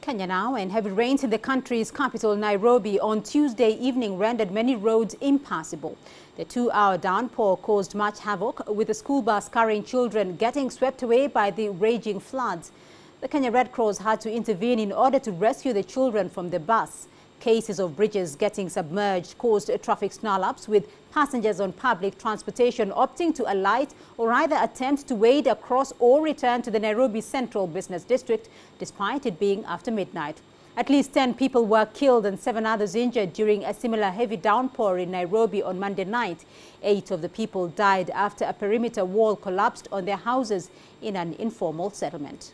Kenya now, and heavy rains in the country's capital, Nairobi, on Tuesday evening rendered many roads impassable. The two-hour downpour caused much havoc, with a school bus carrying children getting swept away by the raging floods. The Kenya Red Cross had to intervene in order to rescue the children from the bus. Cases of bridges getting submerged caused traffic snarl-ups, with passengers on public transportation opting to alight or either attempt to wade across or return to the Nairobi Central Business District, despite it being after midnight. At least 10 people were killed and 7 others injured during a similar heavy downpour in Nairobi on Monday night. 8 of the people died after a perimeter wall collapsed on their houses in an informal settlement.